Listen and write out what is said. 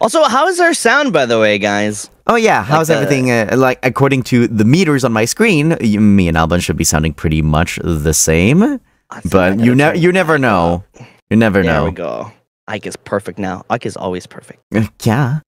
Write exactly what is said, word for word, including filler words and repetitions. Also, how is our sound, by the way, guys? Oh, yeah. How's like the, everything? Uh, like, according to the meters on my screen, you, me and Alban should be sounding pretty much the same. But you, ne you never know. You never there know. There we go. Ike is perfect now. Ike is always perfect. Yeah.